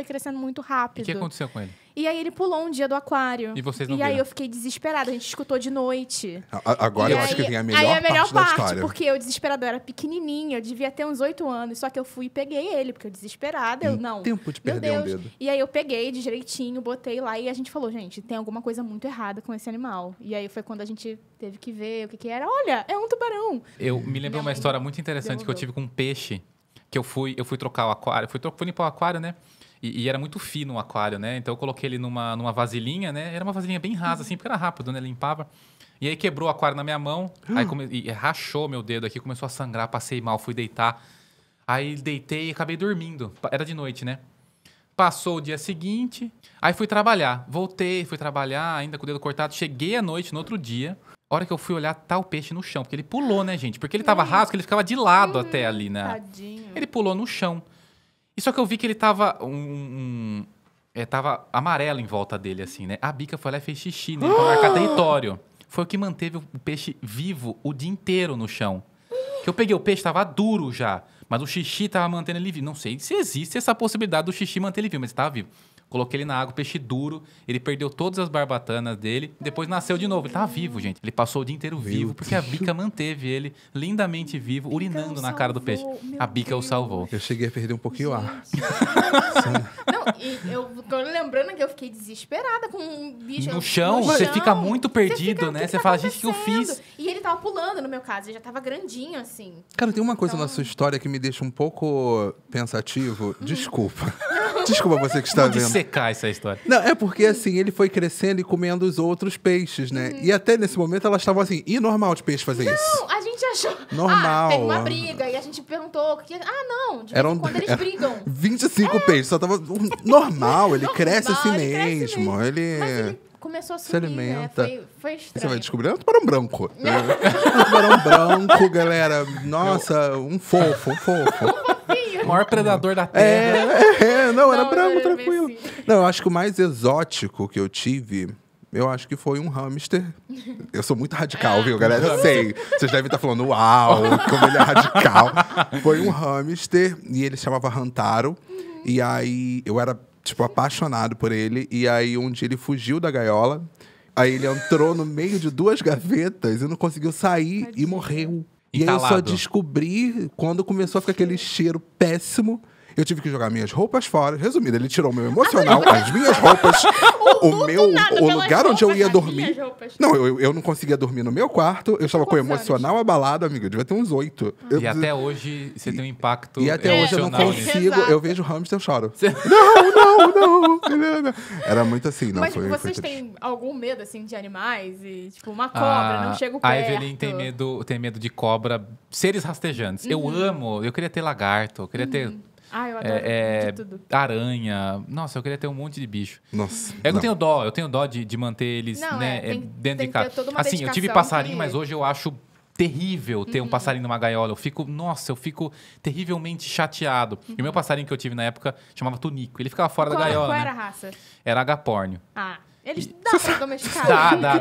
crescendo muito rápido. O que aconteceu com ele? E aí ele pulou um dia do aquário. E vocês não viram? Aí eu fiquei desesperada, a gente escutou de noite. Agora eu acho que vem a melhor parte, porque eu desesperada, eu era pequenininha, eu devia ter uns 8 anos, só que eu fui e peguei ele, porque eu desesperada, tempo de perder um dedo. E aí eu peguei de direitinho, botei lá e a gente falou, gente, tem alguma coisa muito errada com esse animal. E aí foi quando a gente teve que ver o que era. Olha, é um tubarão. Eu me lembro uma história muito interessante que eu tive com um peixe, que eu fui trocar o aquário, fui limpar o aquário, né? E era muito fino o aquário, né? Então eu coloquei ele numa vasilhinha, né? Era uma vasilhinha bem rasa, assim, porque era rápido, né? Limpava. E aí quebrou o aquário na minha mão, aí e rachou meu dedo aqui, começou a sangrar, passei mal, fui deitar. Aí deitei e acabei dormindo. Era de noite, né? Passou o dia seguinte, aí fui trabalhar. Voltei, fui trabalhar, ainda com o dedo cortado. Cheguei à noite, no outro dia. A hora que eu fui olhar, tá o peixe no chão. Porque ele pulou, né, gente? Porque ele tava rasgo, ele ficava de lado até ali, né? Tadinho. Ele pulou no chão. E só que eu vi que ele tava tava amarelo em volta dele, assim, né? A Bica foi lá e fez xixi, né? Pra marcar território. Foi o que manteve o peixe vivo o dia inteiro no chão. Que eu peguei o peixe, tava duro já. Mas o xixi tava mantendo ele vivo. Não sei se existe essa possibilidade do xixi manter ele vivo, mas ele tava vivo. Coloquei ele na água, peixe duro, ele perdeu todas as barbatanas dele, depois nasceu de novo. Ele tá vivo, gente. Ele passou o dia inteiro vivo, porque a Bica manteve ele lindamente vivo, urinando na cara do peixe. A Bica o salvou. Eu cheguei a perder um pouquinho o ar. Não, e eu tô lembrando que eu fiquei desesperada com um bicho no chão. Você fica muito perdido, né? Você fala, gente, o que eu fiz? E ele tava pulando, no meu caso, ele já tava grandinho, assim. Cara, tem uma coisa na sua história que me deixa um pouco pensativo. Desculpa. Desculpa você que está vendo. Secar essa história. Não, é porque assim, ele foi crescendo e comendo os outros peixes, né? E até nesse momento elas estavam assim, e normal de peixe fazer isso? Não, a gente achou... Normal. Ah, teve uma briga e a gente perguntou... Ah, não, de quando eles brigam. 25 peixes, só tava... Normal, ele cresce assim mesmo. Ele começou a subir, se alimenta. Né? Foi estranho. Você vai descobrir, é um tubarão branco. Um tubarão branco, galera. Nossa, um fofo, um fofo. O maior predador da terra. Não, era branco, tranquilo. Assim. Não, eu acho que o mais exótico que eu tive, eu acho que foi um hamster. Eu sou muito radical, viu, galera? Eu sei. Vocês devem estar falando, uau, como ele é radical. Foi um hamster, e ele se chamava Hantaro. E aí, eu era, tipo, apaixonado por ele. E aí, um dia ele fugiu da gaiola. Aí ele entrou no meio de duas gavetas e não conseguiu sair e morreu. E aí eu só descobri quando começou a ficar aquele cheiro péssimo. Eu tive que jogar minhas roupas fora. Resumindo, ele tirou o meu emocional, as minhas roupas, o lugar onde eu ia dormir. Não, eu não conseguia dormir no meu quarto. Eu estava com o emocional abalado, amigo. Eu devia ter uns 8. E até hoje você tem um impacto emocional. E até hoje eu não consigo. Eu vejo o hamster, eu choro. Não. Era muito assim. Não, mas vocês têm algum medo, assim, de animais? E, tipo, uma cobra, não chego perto. A Evelyn tem medo de cobra, seres rastejantes. Eu amo. Eu queria ter lagarto, eu queria ter... Ah, eu adoro de tudo. Aranha. Nossa, eu queria ter um monte de bicho. Nossa. Eu tenho dó. Eu tenho dó de manter eles dentro de casa. Assim, eu tive passarinho, mas hoje eu acho terrível ter um passarinho numa gaiola. Eu fico terrivelmente chateado. E o meu passarinho que eu tive na época chamava Tunico. Ele ficava fora da gaiola. Qual era a raça? Era agapórnio. Ah. Eles dá pra domesticar. Dá.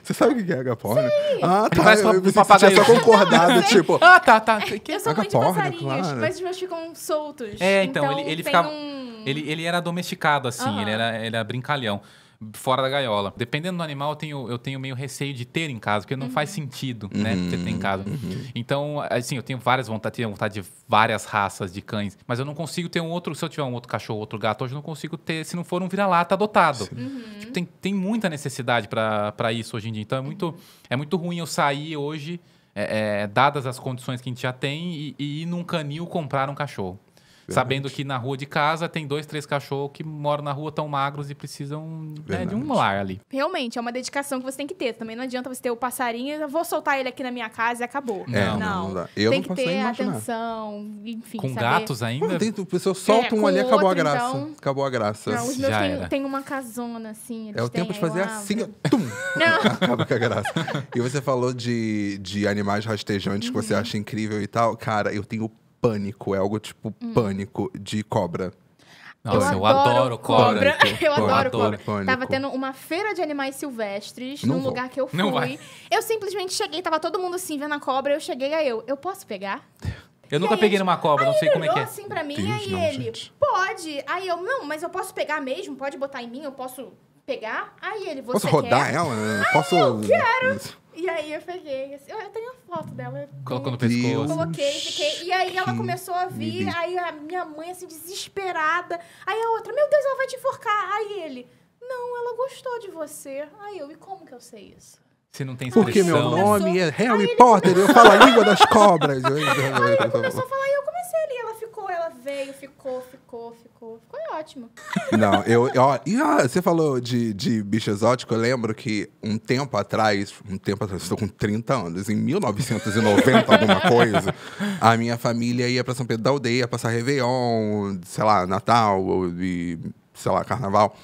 Você sabe o que é agapórnio? Sim. Ah, tá. Parece um papagaio. Só concordado, tipo... Ah, tá. Eu sou mãe de passarinhos, claro. Mas os meus ficam soltos. É, então ele ficava... Ele era domesticado, assim. Ele era brincalhão. Fora da gaiola. Dependendo do animal, eu tenho meio receio de ter em casa, porque não faz sentido, né? Você ter em casa. Então, assim, eu tenho várias vontades, de várias raças de cães, mas eu não consigo ter um outro, se eu tiver um outro cachorro, outro gato, hoje eu não consigo ter, se não for um vira-lata adotado. Tipo, tem muita necessidade pra isso hoje em dia. Então, é muito ruim eu sair hoje, dadas as condições que a gente já tem, e ir num canil comprar um cachorro. Verdade. Sabendo que na rua de casa tem 2, 3 cachorros que moram na rua, tão magros e precisam de um lar ali. Realmente, é uma dedicação que você tem que ter. Também não adianta você ter o passarinho, eu vou soltar ele aqui na minha casa e acabou. Não dá. Eu tem não que ter imaginar. Atenção, enfim. Com saber... gatos ainda? A pessoa solta um ali, acabou a graça. Então... Acabou a graça. Não, os meus têm uma casona, assim. Eles é o tempo de fazer assim, tum! Acaba com a graça. E você falou de animais rastejantes que você acha incrível e tal. Cara, eu tenho pânico, é algo tipo pânico de cobra. Nossa, eu adoro cobra. Eu adoro cobra. Tava tendo uma feira de animais silvestres num lugar que eu fui. Eu simplesmente cheguei, tava todo mundo assim vendo a cobra, eu cheguei, eu posso pegar? Eu nunca peguei numa cobra, não sei como é que é. Ele olhou assim pra mim, aí ele, pode. Aí eu, não, mas eu posso pegar mesmo? Pode botar em mim? Eu posso pegar? Aí ele, você quer? Posso rodar ela? Eu quero! E aí eu peguei, eu tenho a foto dela. Colocou no pescoço. Coloquei, fiquei. E aí ela começou a vir, aí a minha mãe, assim, desesperada. Aí a outra, meu Deus, ela vai te enforcar. Aí ele, não, ela gostou de você. Aí eu, e como que eu sei isso? Você não tem expressão. Porque meu nome é Harry Potter, eu falo a língua das cobras. Aí ela começou a falar e eu comecei ali, ela ficou, ela veio, ficou. Ficou ótimo. Não, você falou de bicho exótico. Eu lembro que um tempo atrás, estou com 30 anos, em 1990 alguma coisa, a minha família ia para São Pedro da Aldeia passar Réveillon, sei lá, Natal, e, sei lá, Carnaval.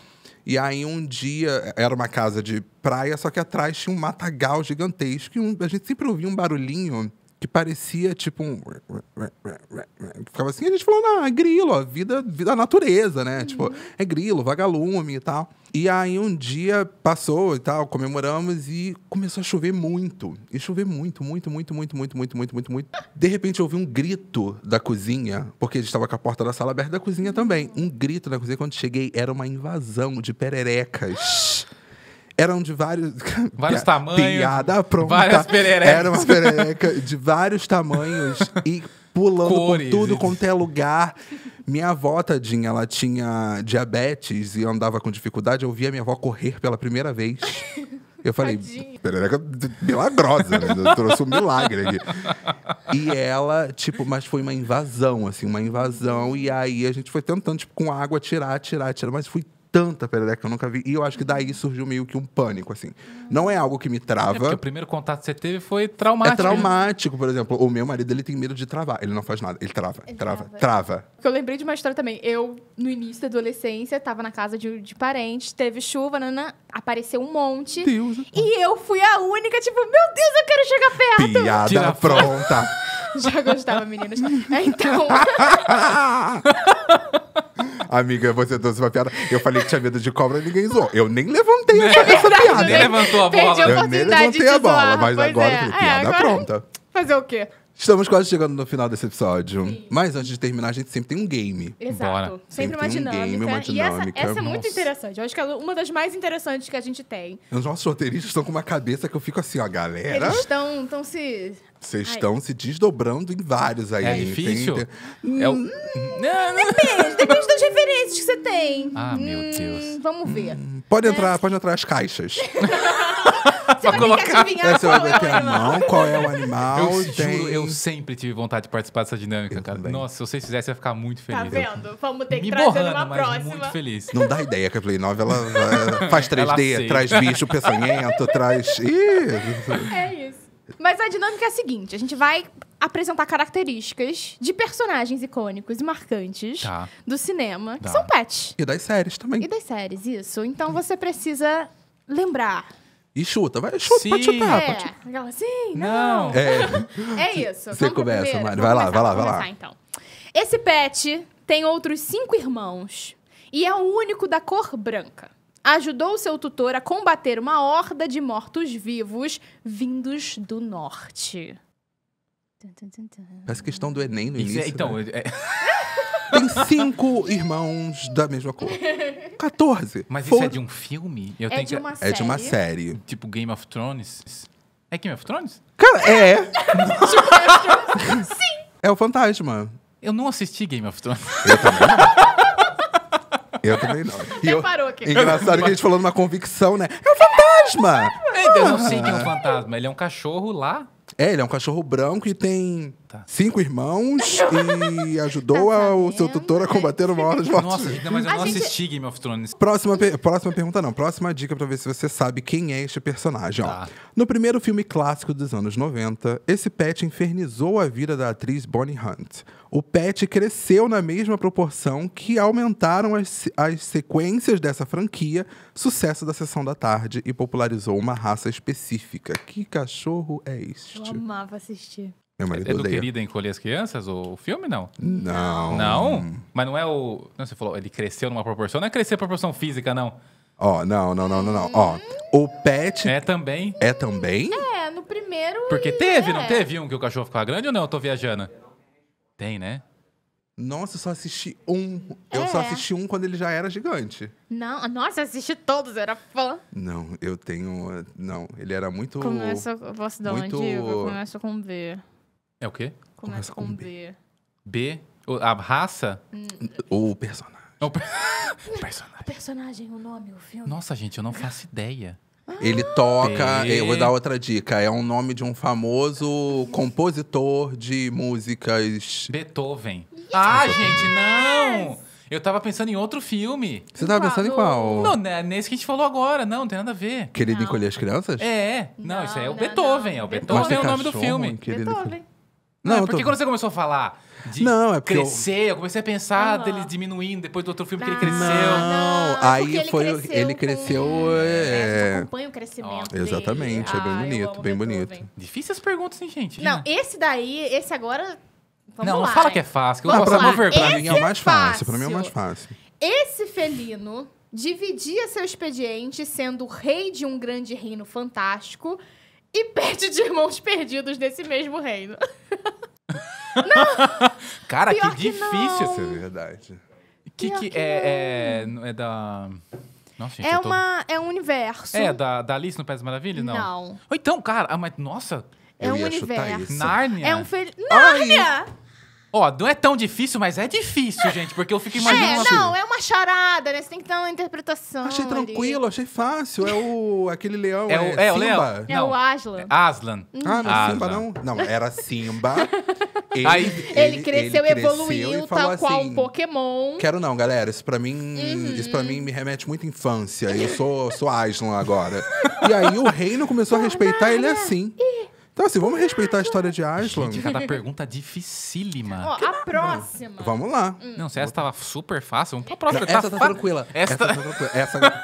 E aí, um dia, era uma casa de praia, só que atrás tinha um matagal gigantesco. E a gente sempre ouvia um barulhinho que parecia, tipo, um... Ficava assim, a gente falou, não, é grilo, a vida da natureza, né? Uhum. Tipo, é grilo, vagalume e tal. E aí, um dia, passou e tal, comemoramos e começou a chover muito. E chover muito. De repente, eu ouvi um grito da cozinha, porque a gente estava com a porta da sala aberta da cozinha também. Um grito da cozinha, quando cheguei, era uma invasão de pererecas. Eram de vários tamanhos. Piada pronta. Várias pererecas. Era uma perereca de vários tamanhos e pulando por tudo quanto é lugar. Minha avó, tadinha, ela tinha diabetes e andava com dificuldade. Eu vi a minha avó correr pela primeira vez. Eu falei, perereca milagrosa, né? Eu trouxe um milagre aqui. E ela, tipo, mas foi uma invasão, assim, uma invasão. E aí a gente foi tentando, tipo, com água, tirar. Mas foi tanta perereca que eu nunca vi. E eu acho que daí surgiu meio que um pânico, assim. Não é algo que me trava. É porque o primeiro contato que você teve foi traumático. É traumático, por exemplo. O meu marido, ele tem medo de travar. Ele não faz nada. Ele trava. Porque eu lembrei de uma história também. Eu, no início da adolescência, tava na casa de parentes, teve chuva, apareceu um monte. Deus. E eu fui a única, tipo, meu Deus, eu quero chegar perto. Piada pronta. Já gostava, meninas. Então... Amiga, você trouxe uma piada. Eu falei que tinha medo de cobra e ninguém zoou. Eu nem levantei essa piada. Nem levantou a bola. Eu nem levantei a bola, mas agora eu falei, piada pronta. Fazer o quê? Estamos quase chegando no final desse episódio. Sim. Mas antes de terminar, a gente sempre tem um game. Exato. Bora. Sempre uma dinâmica. Um game, uma dinâmica. E essa é muito interessante. Eu acho que é uma das mais interessantes que a gente tem. Os nossos roteiristas estão com uma cabeça que eu fico assim, ó, galera. Eles estão se... Vocês estão se desdobrando em vários aí. É difícil? Tem... Depende das referências que você tem. Ah, meu Deus. Vamos ver. Pode entrar as caixas. Você vai colocar. Ter que adivinhar qual vai meter a mão, qual é o animal. Juro, eu sempre tive vontade de participar dessa dinâmica, cara. Nossa, se vocês fizessem, eu ia ficar muito feliz. Tá vendo? Vamos ter que trazer numa próxima. Muito feliz. Não dá ideia que a Play 9, ela faz 3D, ela traz bicho peçonhento, traz... É isso. Mas a dinâmica é a seguinte, a gente vai apresentar características de personagens icônicos e marcantes do cinema, que são pets. E das séries também. E das séries, isso. Então você precisa lembrar. E chuta, vai, chuta, sim. Pode chutar. Pode... Sim, não. É isso. Você começa, Mari. Vai lá. Então. Esse pet tem outros 5 irmãos e é o único da cor branca. Ajudou seu tutor a combater uma horda de mortos-vivos vindos do norte. Parece questão do Enem no início. Então, né? Tem 5 irmãos da mesma cor. 14. Mas isso é de um filme? É de uma série. Tipo Game of Thrones? É Game of Thrones? Cara, é. Sim. É o Fantasma. Eu não assisti Game of Thrones. Eu também não. Eu também não. Engraçado que a gente falou numa convicção, né? É um fantasma! Eu não sei quem é um fantasma. Ele é um cachorro lá. É, ele é um cachorro branco e tem 5 irmãos e ajudou o seu tutor a combater uma hora de mortos. Nossa, mas eu não assisti Game of Thrones. Próxima pergunta não. Próxima dica pra ver se você sabe quem é este personagem. Ó. No primeiro filme clássico dos anos 90, esse pet infernizou a vida da atriz Bonnie Hunt. O pet cresceu na mesma proporção que aumentaram as sequências dessa franquia, sucesso da Sessão da Tarde, e popularizou uma raça específica. Que cachorro é este? Eu amava assistir. É do Querida Encolher as Crianças, o filme, não? Não. Não? Mas não é o... Não, você falou, ele cresceu numa proporção. Não é crescer proporção física, não. Ó, não. Ó, o pet... É também? É, no primeiro... Porque não teve um que o cachorro ficava grande ou não? Eu tô viajando. Tem, né? Nossa, eu só assisti um. Eu só assisti um quando ele já era gigante. Não, nossa, eu assisti todos, eu era fã. Não, eu tenho... Não, ele era muito... Começa... Posso dar uma dica? Começa com B. É o quê? Começa com B. B? A raça? O personagem. O personagem. O personagem, o nome, o filme. Nossa, gente, eu não faço ideia. Ele toca... Eu vou dar outra dica. É um nome de um famoso compositor de músicas... Beethoven. Ah, gente, não! Eu tava pensando em outro filme. Você tava pensando em qual? Não, nesse que a gente falou agora. Não tem nada a ver. Querido Encolher as Crianças? É. Não, isso aí é o Beethoven. É o Beethoven, é o nome do filme. Beethoven. Não, é porque quando você começou a falar de crescer, eu comecei a pensar dele diminuindo depois do outro filme que ele cresceu. Não, aí ele foi. Ele cresceu. Acompanha o crescimento. Exatamente, é bem bonito, bem bonito. Difícil as perguntas, hein, gente? Não, esse daí, esse agora. Vamos não, lá. Não fala que é fácil. Que eu vou passar vergonha. Pra mim é o mais fácil. Pra mim é o mais fácil. Esse felino dividia seu expediente sendo rei de um grande reino fantástico. E perde de irmãos perdidos nesse mesmo reino. Não! Cara, pior que difícil essa verdade. Que é da... Nossa, gente, é um universo. É da Alice no País das Maravilhas? Não. Não. Oh, então, cara, mas nossa... É um universo. Narnia? É um Narnia! Ó, não é tão difícil, mas é difícil, gente, porque eu fico imaginando... não, é uma charada, né? Você tem que ter uma interpretação. Achei tranquilo, achei fácil. É aquele leão, é o leão? É o Aslan. Aslan. Ah, não é Simba, não? Não, era Simba. Ele cresceu, evoluiu, tal qual um Pokémon. Quero não, galera. Isso pra mim me remete muito à infância. Eu sou Aslan agora. E aí o reino começou a respeitar ele assim. Então, assim, vamos respeitar a história de Aslan. Gente, cada pergunta dificílima. Ó, a próxima. Vamos lá. Não, se essa tava super fácil, vamos pra próxima. Essa tá tranquila. Essa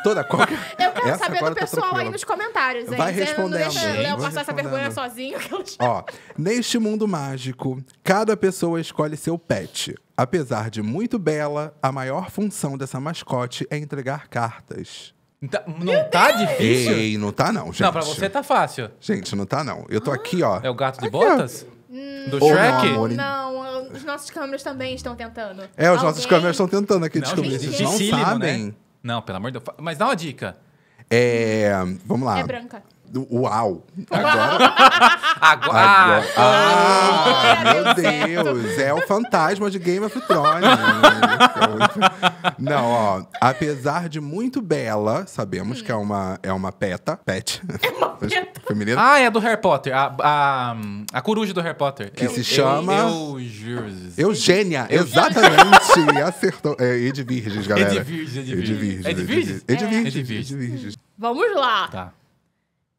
toda qualquer... Eu quero saber do pessoal aí nos comentários, hein? Vai respondendo. Não deixa eu passar essa vergonha sozinho. Ó, neste mundo mágico, cada pessoa escolhe seu pet. Apesar de muito bela, a maior função dessa mascote é entregar cartas. Não tá difícil? Ei, não tá não, gente. Não, pra você tá fácil. Gente, não tá não. Eu tô aqui, ó. É o gato de botas? Do Shrek? Não, os nossos câmeras também estão tentando. É, os nossos câmeras estão tentando aqui descobrir. Vocês não sabem? Não, pelo amor de Deus. Mas dá uma dica. É... Vamos lá. É branca. Uau. Agora. Meu Deus. É o fantasma de Game of Thrones. Não, ó. Apesar de muito bela, sabemos que é uma peta. Pet. É uma peta. Feminina. Ah, é do Harry Potter. A coruja do Harry Potter. Que se chama... Eugênia. Exatamente. Acertou. É Edwiges, galera. Edwiges. Vamos lá. Tá.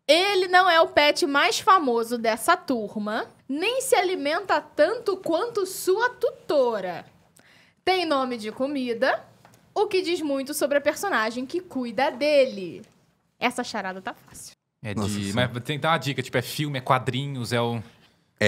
Ele não é o pet mais famoso dessa turma, nem se alimenta tanto quanto sua tutora. Tem nome de comida, o que diz muito sobre a personagem que cuida dele. Essa charada tá fácil. Mas tem que dar uma dica, tipo, é filme, é quadrinhos, é o...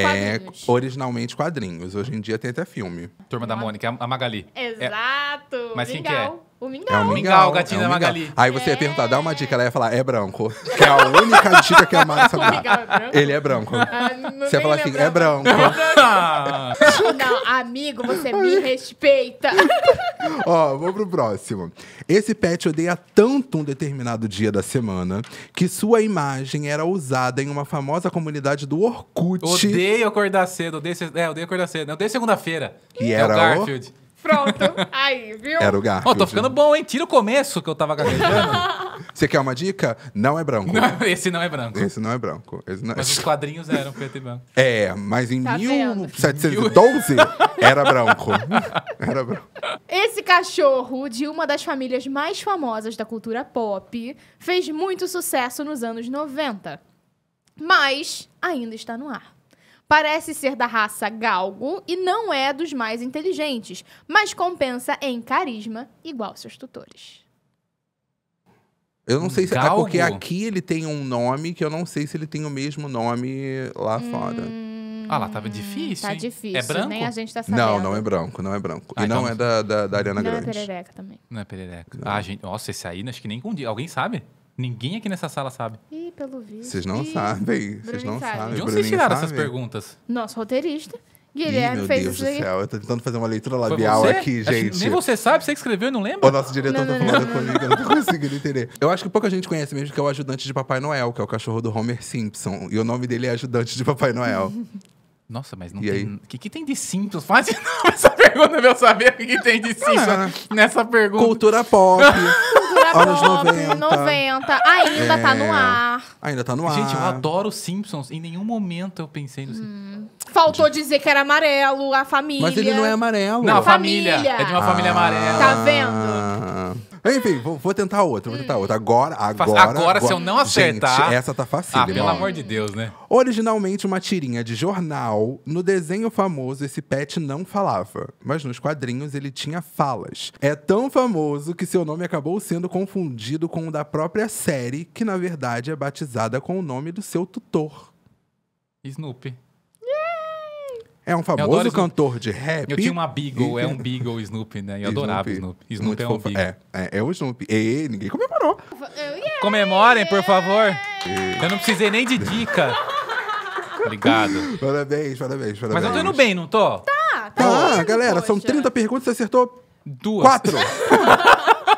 Quadrinhos. Originalmente quadrinhos, hoje em dia tem até filme. Turma da Mônica, a Magali. Exato! Mas quem que é? O Mingau. É o Mingau, o gatinho da Magali. Aí você ia perguntar, dá uma dica, ela ia falar, é branco. Que é a única dica que a Mari sabe dar. Ele é branco. Você ia falar assim, é branco. Não, amigo, você me respeita. Ó, vou pro próximo. Esse pet odeia tanto um determinado dia da semana que sua imagem era usada em uma famosa comunidade do Orkut. Odeio acordar cedo, odeio acordar cedo. Odeio segunda-feira. E era o Garfield. Pronto. Aí, viu? Era o Garfield. Ó, tô ficando bom, hein? Tira o começo que eu tava gaguejando. Você quer uma dica? Não é branco. Não, esse não é branco. Esse não é branco. Não... Mas os quadrinhos eram preto e branco. É, mas em 1712 era branco. Era branco. Esse cachorro de uma das famílias mais famosas da cultura pop fez muito sucesso nos anos 90. Mas ainda está no ar. Parece ser da raça galgo e não é dos mais inteligentes, mas compensa em carisma igual seus tutores. Eu não sei se... É porque aqui ele tem um nome que eu não sei se ele tem o mesmo nome lá fora. Ah, lá tava difícil, hein? Tá difícil. É branco? Nem a gente tá sabendo. Não, não é branco. Ah, e não é da Ariana Grande. Não é perereca também. Não é perereca. Não. Ah, gente, nossa, esse aí acho que nem... Alguém sabe? Ninguém aqui nessa sala sabe. Ih, pelo visto. Vocês não sabem. Vocês não sabem. De onde vocês tiraram essas perguntas? Nosso roteirista, Guilherme, fez isso aí. Meu Deus do céu, eu tô tentando fazer uma leitura labial aqui, gente. Nem você sabe, você que escreveu e não lembra? O nosso diretor tá falando comigo, eu não tô conseguindo entender. Eu acho que pouca gente conhece mesmo que é o ajudante de Papai Noel, que é o cachorro do Homer Simpson. E o nome dele é ajudante de Papai Noel. Nossa, mas não tem... O que tem de Simpsons? Faz essa pergunta pra eu saber o que tem de Simpsons nessa pergunta. Cultura pop. Cultura anos 90. 90. Ainda tá no ar. Ainda tá no ar. Gente, eu adoro Simpsons. Em nenhum momento eu pensei no Simpsons. Faltou dizer que era amarelo, a família. Mas ele não é amarelo. Não, a família. É de uma família amarela. Tá vendo? Enfim, vou tentar outra, vou tentar outra. Agora, se eu não acertar... Gente, essa tá facinho. Ah, pelo amor de Deus, né? Originalmente, uma tirinha de jornal. No desenho famoso, esse pet não falava. Mas nos quadrinhos, ele tinha falas. É tão famoso que seu nome acabou sendo confundido com o da própria série, que, na verdade, é batizada com o nome do seu tutor. Snoopy. É um famoso cantor Snoopy. De rap. Eu tinha uma Beagle, é um Beagle Snoopy, né? Eu adorava Snoopy. Snoopy é um Beagle. É o Snoopy. E ninguém comemorou. Comemorem, por favor. Eu não precisei nem de dica. Obrigado. Parabéns. Mas eu tô indo bem, não tô? Tá, galera, poxa. São 30 perguntas, você acertou... 4.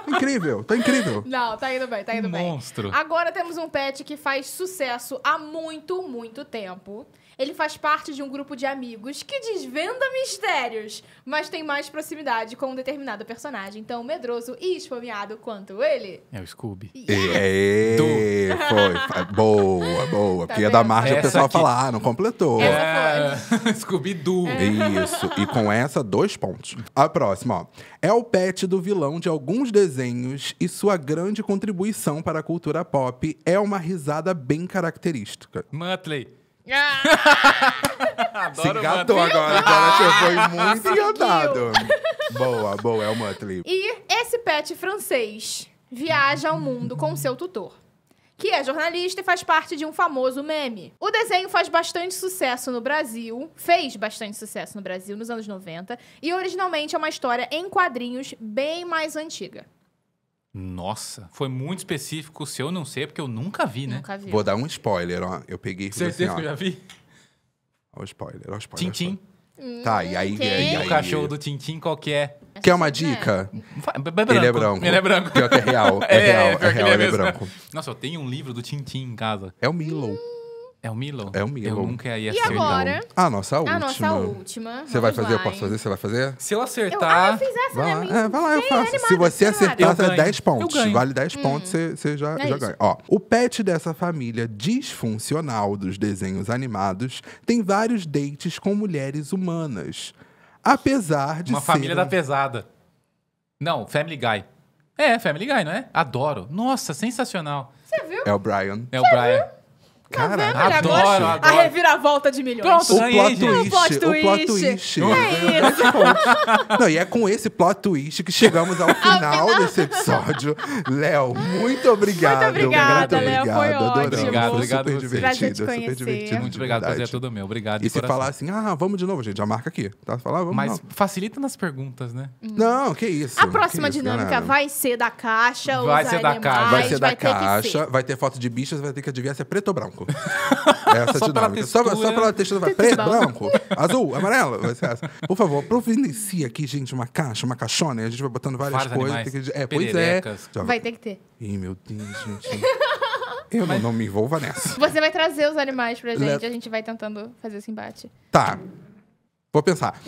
Incrível, tá incrível. Não, tá indo bem, tá indo bem. Monstro. Agora temos um pet que faz sucesso há muito, muito tempo. Ele faz parte de um grupo de amigos que desvenda mistérios, mas tem mais proximidade com um determinado personagem, tão medroso e esfomeado quanto ele. É o Scooby. Foi. Boa. Tá porque da Marvel o pessoal fala, não completou. Scooby-Doo. Isso. E com essa, 2 pontos. A próxima, ó. É o pet do vilão de alguns desenhos e sua grande contribuição para a cultura pop é uma risada bem característica. Muttley. Se engatou agora, você foi muito engatado. Boa, é o Muttley. E esse pet francês viaja ao mundo com seu tutor, que é jornalista e faz parte de um famoso meme. O desenho faz bastante sucesso no Brasil, fez bastante sucesso no Brasil nos anos 90, e originalmente é uma história em quadrinhos bem mais antiga. Nossa, foi muito específico. Se eu não sei, porque eu nunca vi, né? Nunca vi. Vou dar um spoiler, ó. Eu peguei... Certeza que eu já vi? Ó o spoiler. Tintin. Tá, e aí... O cachorro do Tintin, qual que é? Quer uma dica? É. Ele é branco. Pior que é real. É real, ele é branco. Nossa, eu tenho um livro do Tintin em casa. É o Milou. É o Milou. Eu nunca ia acertar. E agora? A nossa última. Você vai fazer? Eu posso fazer? Você vai fazer? Se eu acertar... eu fiz essa, vai lá, eu faço. Se você acertar, você é 10 pontos. Vale 10 pontos, você já ganha. Ó, o pet dessa família disfuncional dos desenhos animados tem vários dates com mulheres humanas. Apesar de ser... uma família da pesada. Não, Family Guy. É, Family Guy, não é? Adoro. Nossa, sensacional. Você viu? É o Brian. Cara, adoro. A reviravolta de milhões. Pronto, o plot twist. É isso. Não, e é com esse plot twist que chegamos ao final desse episódio. Léo, muito obrigado. Muito obrigada, Léo. Foi ótimo. Obrigado. Super divertido. Muito obrigado, prazer é todo meu. Obrigado. E se falar assim, vamos de novo, gente, já marca aqui. Tá? Mas facilita nas perguntas, né? Não, que isso. A próxima dinâmica vai ser da caixa. Vai ser da caixa. Vai ter foto de bichas, vai ter que adivinhar se é preto ou branco. Essa só dinâmica. Só pela textura, vai preto, branco, azul, amarelo. Por favor, providencia aqui, gente, uma caixona. E a gente vai botando várias coisas. Pererecas. Pois é. Vai ter que ter. Ih, meu Deus, gente. Eu não me envolvo nessa. Você vai trazer os animais pra gente. A gente vai tentando fazer esse embate. Tá. Vou pensar.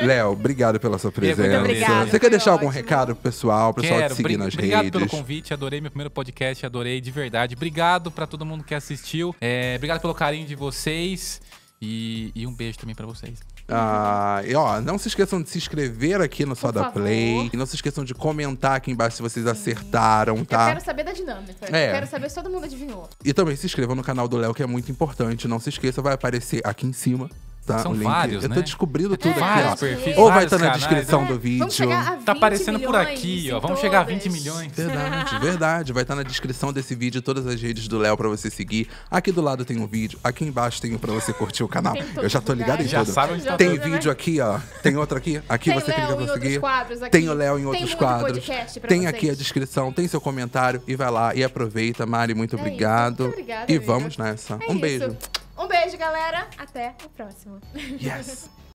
Léo, obrigado pela sua presença. Muito obrigada. Você quer deixar algum recado pro pessoal? Quero te seguir nas redes? Obrigado pelo convite. Adorei meu primeiro podcast. Adorei de verdade. Obrigado pra todo mundo que assistiu. Obrigado pelo carinho de vocês. E um beijo também pra vocês. E ó, não se esqueçam de se inscrever aqui no Pod da Play. E não se esqueçam de comentar aqui embaixo se vocês acertaram, tá? Eu quero saber da dinâmica. Eu quero saber se todo mundo adivinhou. E também se inscrevam no canal do Léo, que é muito importante. Não se esqueça, vai aparecer aqui em cima. Tá, são vários, né? Eu tô descobrindo tudo aqui, ó. Ou vai estar na descrição do vídeo. Tá aparecendo por aqui, ó. Vamos chegar a 20 milhões. Verdade. Vai estar na descrição desse vídeo todas as redes do Léo pra você seguir. Aqui do lado tem um vídeo. Aqui embaixo tem um pra você curtir o canal. Eu já tô ligado em tudo. Tem vídeo aqui, ó. Tem outro aqui. Aqui você clica pra seguir. Tem o Léo em outros quadros. Tem aqui a descrição. Tem seu comentário. E vai lá e aproveita. Mari, muito obrigado. E vamos nessa. Um beijo. Um beijo, galera. Até o próximo. Yes!